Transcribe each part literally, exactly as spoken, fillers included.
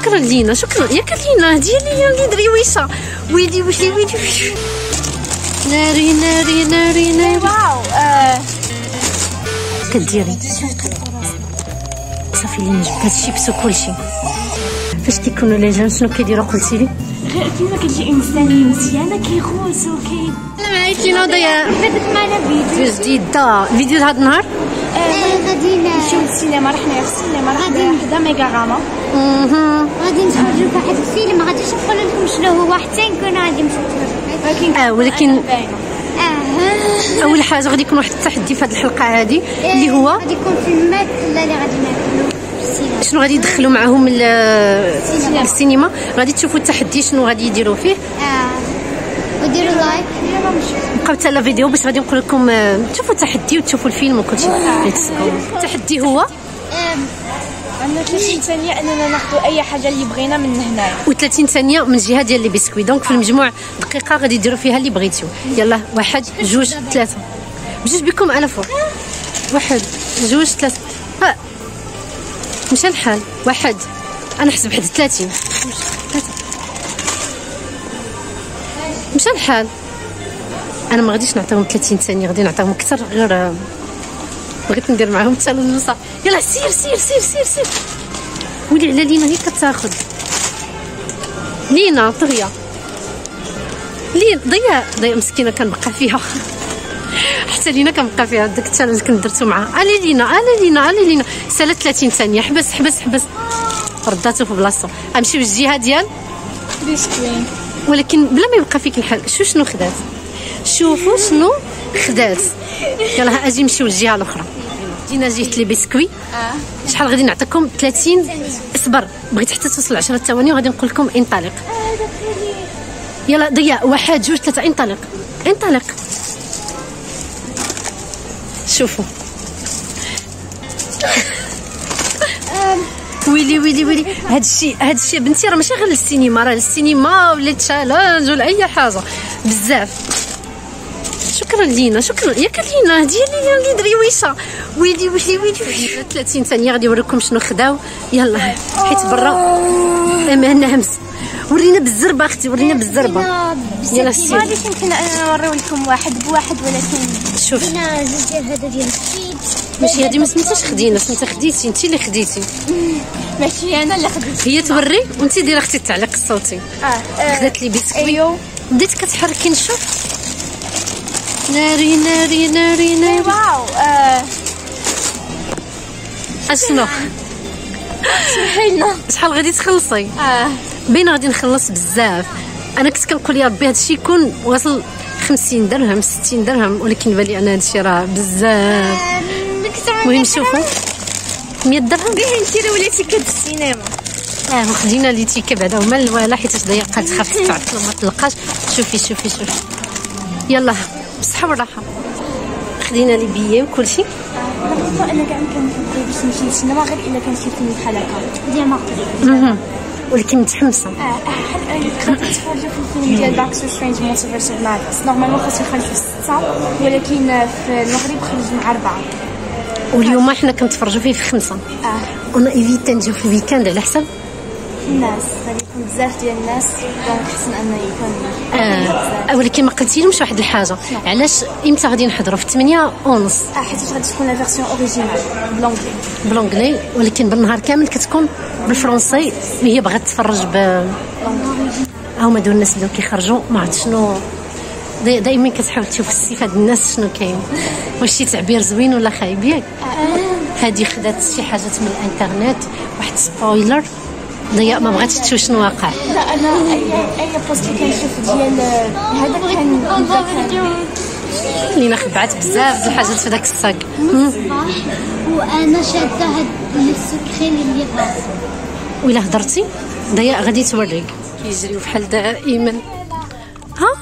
شكرا لينا، شكرا ياك لينا، هديه لينا وليد رويسه. ويلي ويلي ويلي ويلي ناري ناري ناري ناري. واو كديري صافي اللي نجبد الشيبس وكلشي. فاش كيكونوا لي جان شنو كيديروا قلتي لي؟ غير كيما كتجي انسانيه مزيانه كيغوصوا كي. السلام عليكم نوضيه، بدات معنا فيديو جديده، فيديو هذا النهار غادي نمشيو للسينما. رحنا في السينما غادي حدا ميغا غاما، اها غادي نتفرجوا فواحد الفيلم، غادي نقول لكم شنو هو حتى نكون غادي نتفرجوا. اه ولكن اه اول حاجه غادي يكون واحد التحدي في هذه الحلقه هذه اللي هو غادي يكون فيلم ماكله اللي غادي ناكلو. شنو غادي يدخلوا معاهم السينما؟ غادي تشوفوا التحدي شنو غادي يديروا فيه. اه وديروا لايك، بقاو حتى لا فيديو باش غادي نقول لكم تشوفوا التحدي وتشوفوا الفيلم وكلشي. التحدي هو عندنا ثلاثين ثانيه اننا ناخذ اي حاجه اللي بغينا من هنايا، و30 ثانيه من الجهه ديال لي بيسكوي. دونك في المجموع دقيقه غادي ديروا فيها اللي بغيتو. يلا واحد جوج ثلاثه، بجوج بكم على فوق. واحد جوج ثلاثه، مشى الحال. واحد، انا حسب حد ثلاثين، مشى الحال. انا ما غاديش نعطيهم ثلاثين ثانيه، غادي نعطيهم اكثر، غير بغيت ندير معاهم حتى للنص. يلا سير سير سير سير سير. ولي على لينا هي كتاخذ. لينا طغيه، لين ضياء ضياء مسكينه كنبقى فيها حتى لينا كنبقى فيها. داك التشالنج كنت درتو معاها. الي لينا الي لينا الي لينا سالات ثلاثين ثانيه. حبس حبس حبس، رداتو في بلاصتو. غنمشيو للجهه ديال بيسكوين، ولكن بلا ما يبقى فيك الحال. شو شنو خدات؟ شوفوا شنو خدات. يلا اجي نمشيو للجهه الاخرى. جينا جهه لي بيسكوي. شحال غادي نعطيكم؟ ثلاثين. اصبر، بغيت حتى توصل عشرة ثواني وغادي نقول لكم انطلق. يلا ضياء، واحد جوج ثلاثه، انطلق انطلق. شوفوا ويلي ويلي ويلي. هاد الشيء هاد الشيء بنتي راه ماشي غير للسينما، راه للسينما ولا تشالنج ولا اي حاجه بزاف. شكرا لينا، شكرا ياك لينا، هديه لينا وليد رويشه. ويلي ويلي ويلي. ثلاثين ثانيه غادي نوريكم شنو خداو. يلا حيت برا امانه همس، ورينا بالزربه اختي، ورينا بالزربه. يلا سير. غادي يمكن نوريو لكم واحد بواحد، ولكن شوف هنا جوج ديال هذا ديال الشيبس. ماشي هادي ما سميتهاش خدينا، سميتها خديتي انت اللي خديتي. ماشي انا اللي خديت، هي توري وانت ديري اختي التعليق الصوتي. اه خدات لي بيسكوي، بديت كتحركي نشوف. ناري ناري ناري ناري. واو اه اشنو سمحيلنا. شحال غادي تخلصي؟ اه بين غادي نخلص بزاف. انا كنت كنقول يا ربي هادشي يكون واصل خمسين درهم ستين درهم، ولكن بالي انا هادشي راه بزاف. المهم شوفوا مية درهم بيه نشريو لي تيكات السينما. اه وخدينا لي تيكا بعدا هما الوالا، حيت ضيقات خاف تتعطل وما تلقاش. شوفي شوفي شوفي. يلا بصحة والراحة خدينا لي بيي وكلشي. انا انا كاع كنفكر باش نمشي للسينما غير الا كان شي فيلم بحال هكا ديما. اها ولكن متحمسه. اه انا كنت نتفرج في الفيلم ديال داكس سترينج مالتيفيرس اوف مادنس. نورمالمون خاصو يخرج في ستة، ولكن في المغرب خرج مع أربعة، واليوم حنا كنتفرجوا فيه في خمسة. اه انا ايفيت نجيو في الويكاند على حسب الناس، غادي يكون بزاف ديال الناس، دونك حسن انه يكون. اه ولكن ما قلتيلهمش واحد الحاجه، علاش امتى غادي نحضروا؟ في ثمانية ونص. اه حيت غادي تكون لا فيرسيون اوريجينال بلونغلي بلونغلي، ولكن بالنهار كامل كتكون بالفرنسي. هي باغا تتفرج ب ها هما دول الناس بداو كيخرجوا. ما عرفت شنو دائما كتحاول تشوف الصفه ديال الناس شنو كاين، واش شي تعبير زوين ولا خايب ياك. هادي خدات شي حاجات من الانترنت، واحد سبويلر. ضياء ما بغاتش تشوف شنو واقع. لا انا اي اي بوست اللي كنشوف ديال هذا كان لينا خبعات بزاف د الحاجات في داك الصاك. وانا شاده هاد السكرين اللي غاص. ولا هضرتي ضياء غادي توريك كيجريو بحال دائما. ها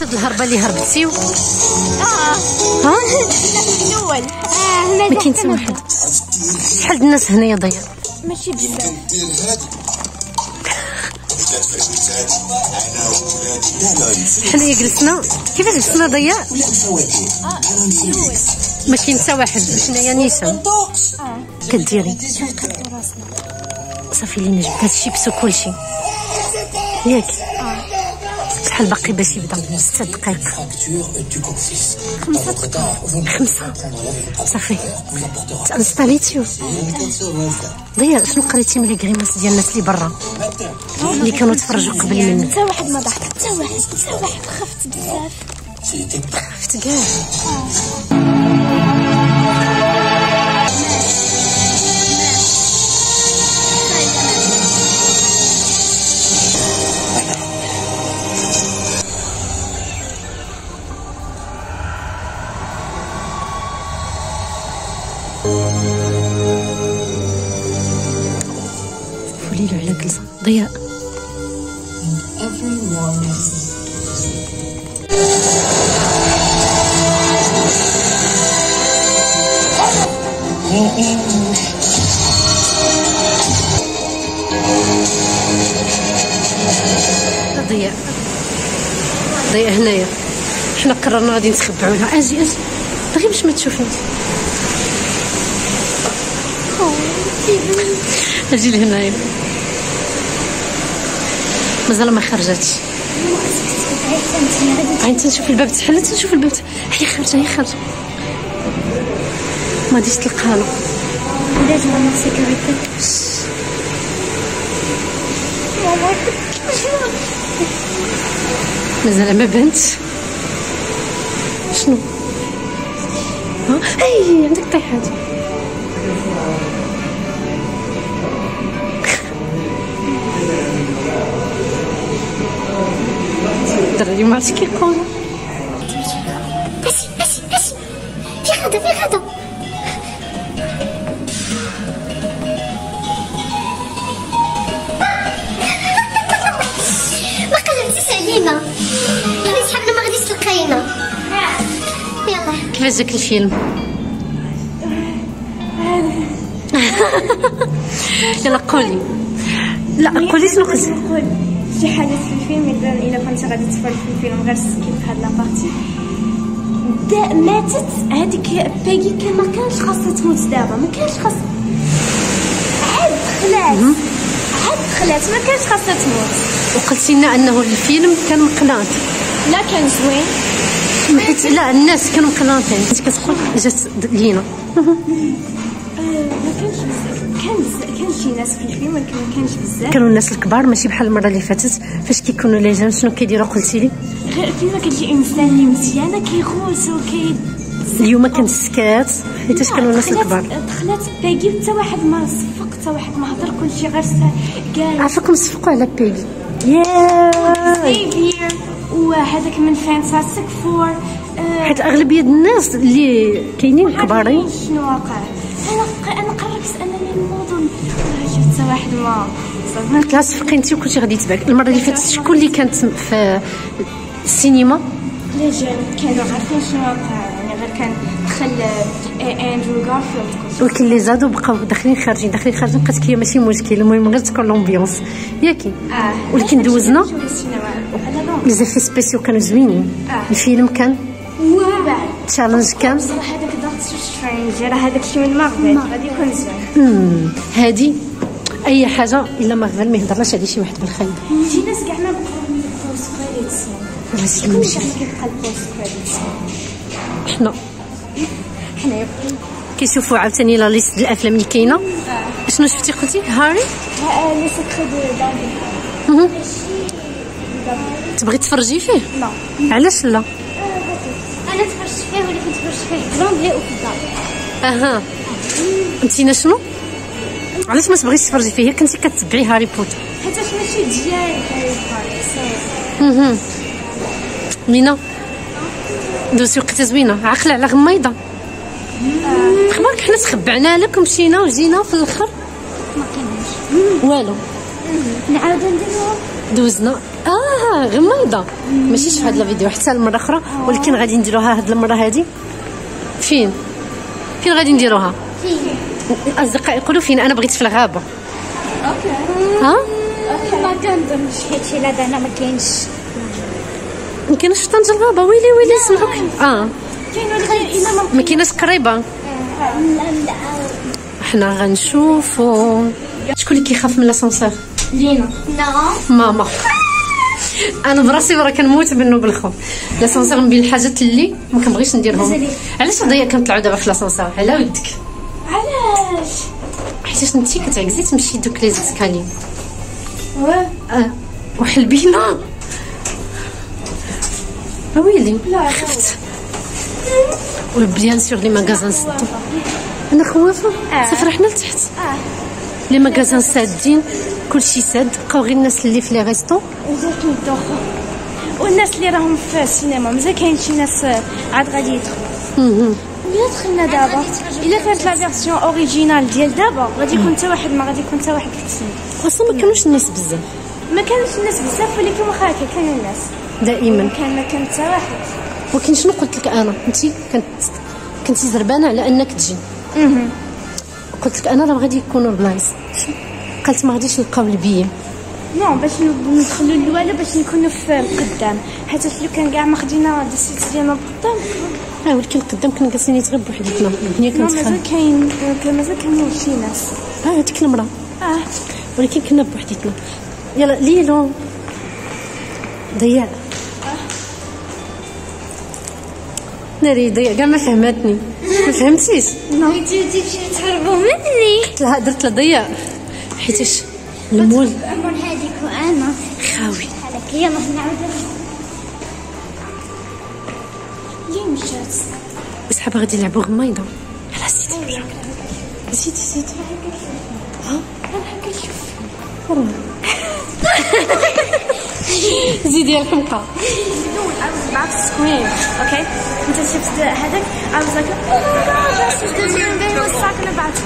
هاد الهربه اللي هربتيو. اه ها الاول اه ما كاين حتى واحد. شحال د الناس هنايا ضياء؟ ماشي بزاف. حنايا جلسنا كيفاش جلسنا ضياء؟ ماشي نتا واحد شنايا نيسان كديري صافي لينا جبت الشيبس وكلشي ياك شحال باقي باش يبدا ست دقائق خمسة دقائق خمسة صافي انستاليتيو ضيا شنو قريتي من لي كريماس ديال الناس اللي برا اللي كانوا تفرجوا قبل مني حتى واحد ما ضحك حتى واحد حتى واحد خفت بزاف خفت كاع فوليلو على كلصة ضياء ضياء ضياء هنايا حنا قررنا غادي نتخبعو لها اجي اجي غير باش ما تشوفنيش اجي لهنايا مازال ما خرجتش عينت نشوف الباب تحلت نشوف الباب هي خارجه هي خارجه ما غاديش تلقاها له داز مع السيكوريتي مازال ما بانتش شنو اي عندك طيحات الدراري ما عرفتش كيقولوا ماشي ماشي ماشي في خطا في خطا ما قلبتيش علينا يعني شحال ما غاديش تلقاينا يلا كيفاش جاك الفيلم يلا قولي لا قولي شنو قلتي شي حاجه في الفيلم الا كنت غادي تفرج في الفيلم غير سكيب هاد لابارتي ماتت هذيك باقي كان ما كانش خاصها تموت دابا ما كانش خاص عاد خلات عاد خلات ما كانش خاصها تموت وقلتي لنا انه الفيلم كان مقلانط لا كان زوين حيت لا الناس كانوا مقلانطين حيت كتقول جات لينا شي ناس في الفيلم ولكن ما كانش بزاف كانوا الناس الكبار ماشي بحال المره اللي فاتت فاش كيكونوا لي جان شنو كيديروا قلتي لي غير فيما كتجي انسان اللي مزيانه كيغوت وكي اليوم كانت سكات حيت كانوا الناس الكبار دخلات باقي حتى واحد ما صفق حتى واحد ما هضر كلشي غير قال عافاكم صفقوا على باقي يا وهذاك من فانتاستيك فور حيت اغلبيه الناس اللي كاينين كبارين شنو واقع انا انا قررت انني نوض شفت واحد ما صافي كلاس فقينتي وكنتي غادي تباك المره اللي فاتت شكون اللي كانت في السينما لا جان كانوا عارفين شنو واقع يعني غير كان دخل اندرو غارفيلد ولكن لي زادو بقاو داخلين خارجين داخلين خارجين بقات كي ماشي مشكل المهم غير تكون لومبيونس ياكي آه. ولكن دوزنا لي زيفي سبيسيو كانوا زوينين آه. الفيلم كان واعر تشالنج كان صراحه هذاك دارت سترينج راه هذاك الشيء من مارفل غادي يكون زوين هادي اي حاجه الا مارفل ما يهضرناش على شي واحد بالخير شي ناس كاع ما بوست كريديتس بس كلشي كيبقى البوست كريديتس حنا حنا كيشوفوا عاوتاني لا ليست ديال الافلام اللي كاينه شنو شفتي قلتي هاري لي سيكري دو داني تبغي تفرجي فيه لا علاش لا انا تفرجت فيه ولكن تفرجت فيه بلونبلي وفي الدار اها انتينا شنو علاش ما تبغيش تفرجي فيه كنتي كتبعي هاري بوتر حيت ماشي ديالي هاري بوتر اها مينا دوزتي وقيته زوينه عاقله على غميضه خبرك حنا تخبعنا لك ومشينا وجينا في الاخر ما كاينش والو نعاودو نديروها دوزنا اه غميضه ماشي شحال هاد الفيديو حتى المره اخرى ولكن غادي نديروها هاد المره هادي فين فين غادي نديروها الاصدقاء يقولوا فين انا بغيت في الغابه اوكي ها اوكي ما كنديرش حيت الا دانا ما كاينش ما كاينش في طنجة الغابه ويلي ويلي سمعوك اه ما كايناش قريبه. حنا غنشوفوا شكون اللي كيخاف من لاسانسور. لينا ماما انا براسي راه كنموت منه بالخوف. لاسانسور من بين الحاجات اللي ما كنبغيش نديرهم. علاش هضيا كنطلعوا دابا في لاسانسور على ودك؟ علاش؟ حيت انت كتعكزي تمشي دوك لي زيسكالي اه وحلبينا ويلي خفت. وبيان سور لي ماغازان سدو انا خوافه صافي رحنا لتحت. لي ماغازان سادين كلشي ساد، بقاو غير الناس اللي في لي ريستو والناس اللي راهم في السينما. مازال كاين شي ناس عاد غادي يدخلوا. الا دخلنا دابا الا كانت لا فيرسيون اوريجينال ديال دابا غادي يكون حتى واحد ما غادي يكون حتى واحد التسنيد. اصلا ما كانوش الناس بزاف ما كانوش الناس بزاف ولكن واخا هكا كانوا الناس دائما. كان ما كان حتى واحد. ولكن شنو قلت لك انا؟ انت كنت كنتي زربانه على انك تجي. اها قلت لك انا راه غادي يكونوا البلايص. قلت ما غاديش نلقاو البيه نو باش ندخلوا للوالا باش نكونوا في القدام. حيت لو كان كاع ما خدينا هاد السيت ديالنا القدام اه ولكن القدام كنا جالسين نتغب بوحدنا. الدنيا كانت مازال كاين مازال كانوا شي ناس اه هذيك المراه اه ولكن كنا بوحدنا. يلا ليلو ضياء ناري ضياء كاع ما فهمتني. ما فهمتيش؟ نو انتي تمشي تهربوا مني. قلت لها درت لضياء حيتاش المول المول هذيك وانا خاوي حالك. يلا نعاود ليه مشات صحابها غادي يلعبوا غميضه على سيدي بجا سيدي سيدي ها غنحكي لك زيدي الحمقى. I was about to scream, okay? With the chips, the headache, I was like, oh my gosh, this young baby was talking about.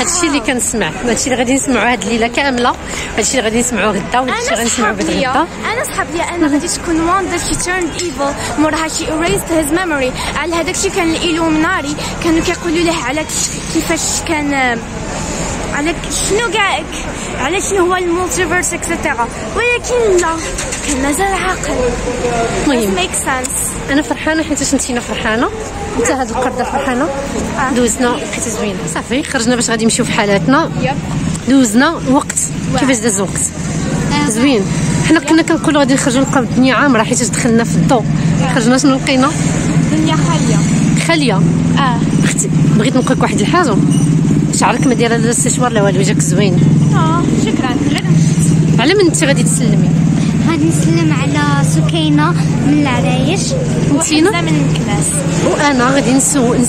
هادشي اللي كنسمع هادشي اللي غادي نسمعوا هاد الليله كامله. هادشي اللي غادي نسمعوا غدا وهادشي اللي غنسمعوا بعد غدا. انا صحاب ليا انا غادي تكون واندا شي تيرند ايفل موراها شي erased his memory. على هذاك الشيء كان الإلومناري كانوا كيقولوا له على كيفاش كان على شنو كاع على شنو هو المولتيفيرس اكسترا. ولكن لا كان مازال عاقل. المهم ميك سانس. انا فرحانه حيت انتينا فرحانه حتى هاد القرده فرحانه. دوزنا حيت زوينه صافي خرجنا باش غادي نمشيو في حالاتنا. دوزنا وقت كيفاش داز الوقت زوين. حنا كنا كنقولوا غادي نخرجوا نلقاو الدنيا عامره حيت دخلنا في الضو. خرجنا شنو لقينا؟ الدنيا خاليه خاليه اه. اختي بغيت نقولك واحد الحاجه. شعرك ما دايره لا استشوار لا والو جاك زوين. اه شكرا. على من انت غادي تسلمي؟ غادي نسلم على سكينه من العرايش وحنا من الكلاس. وانا غادي نسلم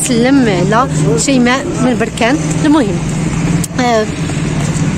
على شيماء من البركان. المهم آه.